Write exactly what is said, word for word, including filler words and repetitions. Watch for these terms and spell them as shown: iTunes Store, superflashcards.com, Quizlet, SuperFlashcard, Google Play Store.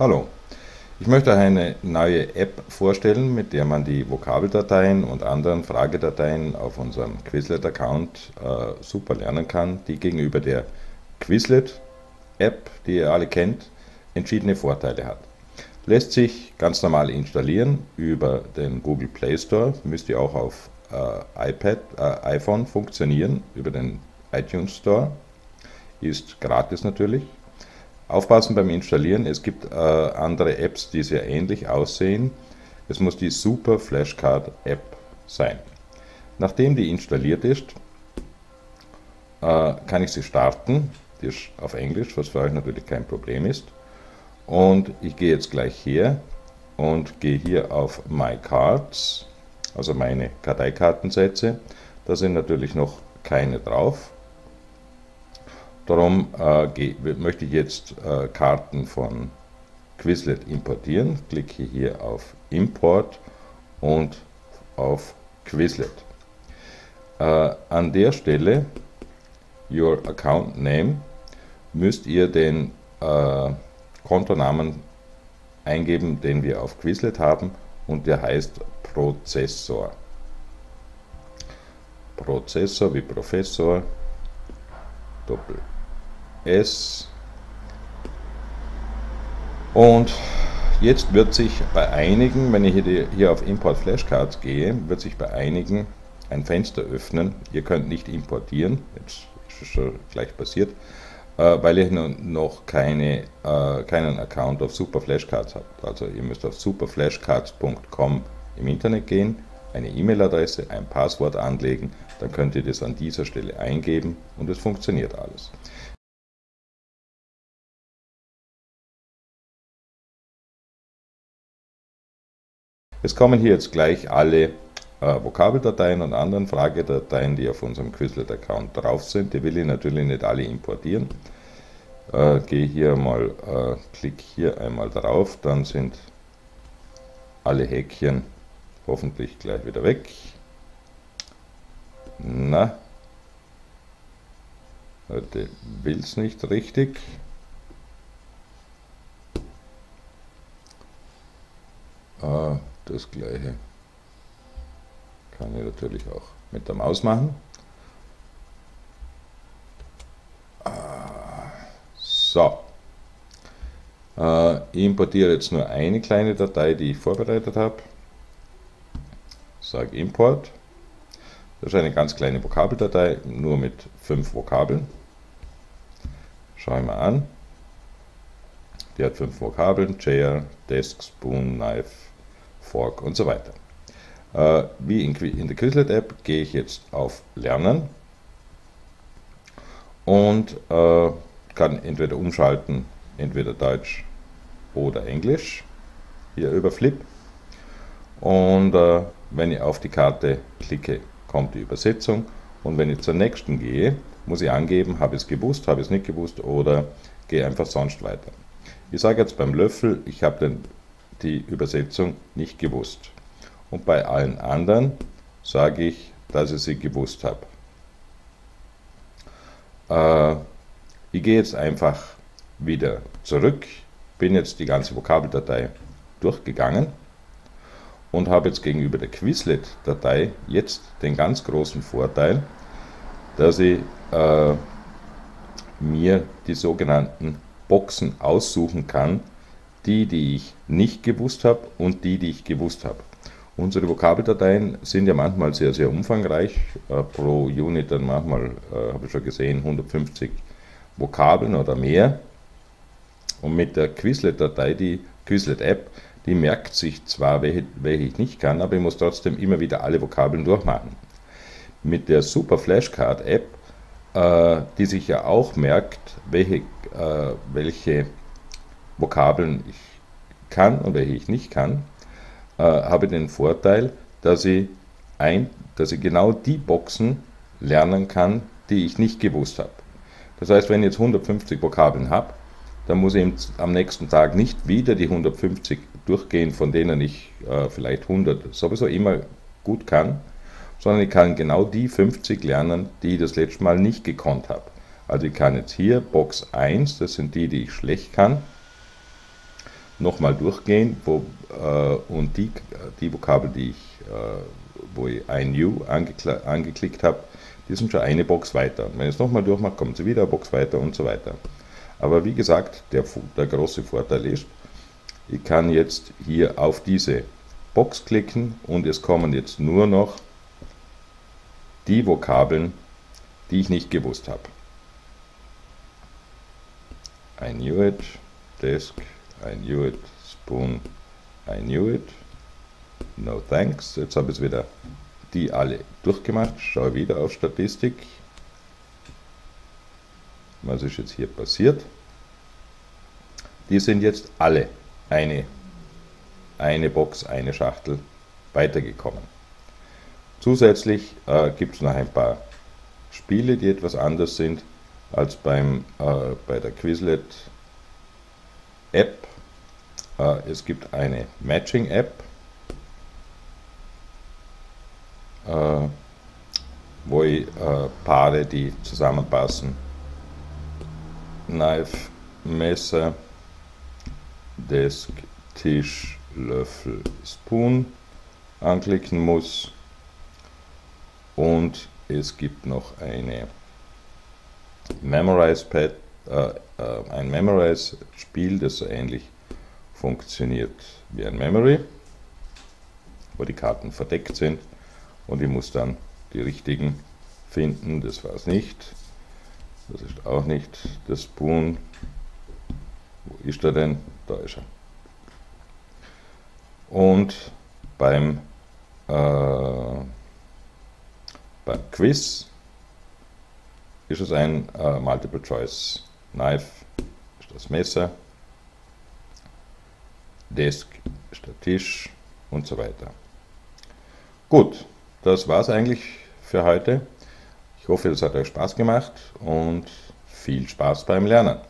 Hallo, ich möchte eine neue App vorstellen, mit der man die Vokabeldateien und anderen Fragedateien auf unserem Quizlet-Account äh, super lernen kann, die gegenüber der Quizlet-App, die ihr alle kennt, entschiedene Vorteile hat. Lässt sich ganz normal installieren über den Google Play Store, müsste auch auf äh, iPad, äh, iPhone funktionieren, über den iTunes Store, ist gratis natürlich. Aufpassen beim Installieren, es gibt äh, andere Apps, die sehr ähnlich aussehen. Es muss die SuperFlashcard-App sein. Nachdem die installiert ist, äh, kann ich sie starten. Die ist auf Englisch, was für euch natürlich kein Problem ist. Und ich gehe jetzt gleich her und gehe hier auf My Cards, also meine Karteikartensätze. Da sind natürlich noch keine drauf. Darum äh, möchte ich jetzt äh, Karten von Quizlet importieren. Klicke hier auf Import und auf Quizlet. Äh, an der Stelle, Your Account Name, müsst ihr den äh, Kontonamen eingeben, den wir auf Quizlet haben, und der heißt Prozessor. Prozessor wie Professor, Doppel S. Und jetzt wird sich bei einigen, wenn ich hier, hier auf Import Flashcards gehe, wird sich bei einigen ein Fenster öffnen. Ihr könnt nicht importieren, jetzt ist es schon gleich passiert, äh, weil ihr noch keine, äh, keinen Account auf SuperFlashcards habt. Also ihr müsst auf superflashcards punkt com im Internet gehen, eine E-Mail-Adresse, ein Passwort anlegen, dann könnt ihr das an dieser Stelle eingeben und es funktioniert alles. Es kommen hier jetzt gleich alle äh, Vokabeldateien und anderen Fragedateien, die auf unserem Quizlet-Account drauf sind. Die will ich natürlich nicht alle importieren. Äh, gehe hier mal, äh, klick hier einmal drauf, dann sind alle Häkchen hoffentlich gleich wieder weg. Na, heute will es nicht richtig. Ah, das gleiche kann ich natürlich auch mit der Maus machen. Ah, so, ah, ich importiere jetzt nur eine kleine Datei, die ich vorbereitet habe. Sage Import. Das ist eine ganz kleine Vokabeldatei, nur mit fünf Vokabeln. Schauen wir mal an. Die hat fünf Vokabeln: Chair, Desk, Spoon, Knife, Fork und so weiter. Äh, wie in, in der Quizlet-App gehe ich jetzt auf Lernen und äh, kann entweder umschalten, entweder Deutsch oder Englisch. Hier über Flip. Und äh, wenn ich auf die Karte klicke, kommt die Übersetzung, und wenn ich zur nächsten gehe, muss ich angeben, habe ich es gewusst, habe ich es nicht gewusst oder gehe einfach sonst weiter. Ich sage jetzt beim Löffel, ich habe den, die Übersetzung nicht gewusst, und bei allen anderen sage ich, dass ich sie gewusst habe. Äh, ich gehe jetzt einfach wieder zurück, bin jetzt die ganze Vokabeldatei durchgegangen und habe jetzt gegenüber der Quizlet-Datei jetzt den ganz großen Vorteil, dass ich äh, mir die sogenannten Boxen aussuchen kann, die, die ich nicht gewusst habe und die, die ich gewusst habe. Unsere Vokabeldateien sind ja manchmal sehr, sehr umfangreich, äh, pro Unit dann manchmal, äh, habe ich schon gesehen, hundertfünfzig Vokabeln oder mehr. Und mit der Quizlet-Datei, die Quizlet-App, die merkt sich zwar, welche, welche ich nicht kann, aber ich muss trotzdem immer wieder alle Vokabeln durchmachen. Mit der SuperFlashcard-App, äh, die sich ja auch merkt, welche, äh, welche Vokabeln ich kann und welche ich nicht kann, äh, habe ich den Vorteil, dass ich, ein, dass ich genau die Boxen lernen kann, die ich nicht gewusst habe. Das heißt, wenn ich jetzt hundertfünfzig Vokabeln habe, dann muss ich am nächsten Tag nicht wieder die hundertfünfzig durchgehen, von denen ich äh, vielleicht hundert sowieso immer gut kann, sondern ich kann genau die fünfzig lernen, die ich das letzte Mal nicht gekonnt habe. Also ich kann jetzt hier Box eins, das sind die, die ich schlecht kann, nochmal durchgehen, wo, äh, und die, die Vokabel, die ich, äh, wo ich I knew angekl- angeklickt habe, die sind schon eine Box weiter. Wenn ich es nochmal durchmache, kommen sie wieder eine Box weiter und so weiter. Aber wie gesagt, der, der große Vorteil ist, ich kann jetzt hier auf diese Box klicken und es kommen jetzt nur noch die Vokabeln, die ich nicht gewusst habe. I knew it, desk, I knew it, spoon, I knew it, no thanks. Jetzt habe ich es wieder die alle durchgemacht, schaue wieder auf Statistik. Was ist jetzt hier passiert? Die sind jetzt alle eine, eine Box, eine Schachtel weitergekommen. Zusätzlich äh, gibt es noch ein paar Spiele, die etwas anders sind als beim, äh, bei der Quizlet App. Äh, es gibt eine Matching App, äh, wo ich äh, Paare, die zusammenpassen, Knife, Messer, Desk, Tisch, Löffel, Spoon anklicken muss, und es gibt noch eine Memorize Pad, äh, äh, ein Memorize Spiel, das so ähnlich funktioniert wie ein Memory, wo die Karten verdeckt sind und ich muss dann die richtigen finden. Das war es nicht, das ist auch nicht, das Spoon, wo ist er denn? Da ist er. Und beim, äh, beim Quiz ist es ein äh, Multiple Choice. Knife ist das Messer, Desk ist der Tisch und so weiter. Gut, das war es eigentlich für heute. Ich hoffe, es hat euch Spaß gemacht und viel Spaß beim Lernen.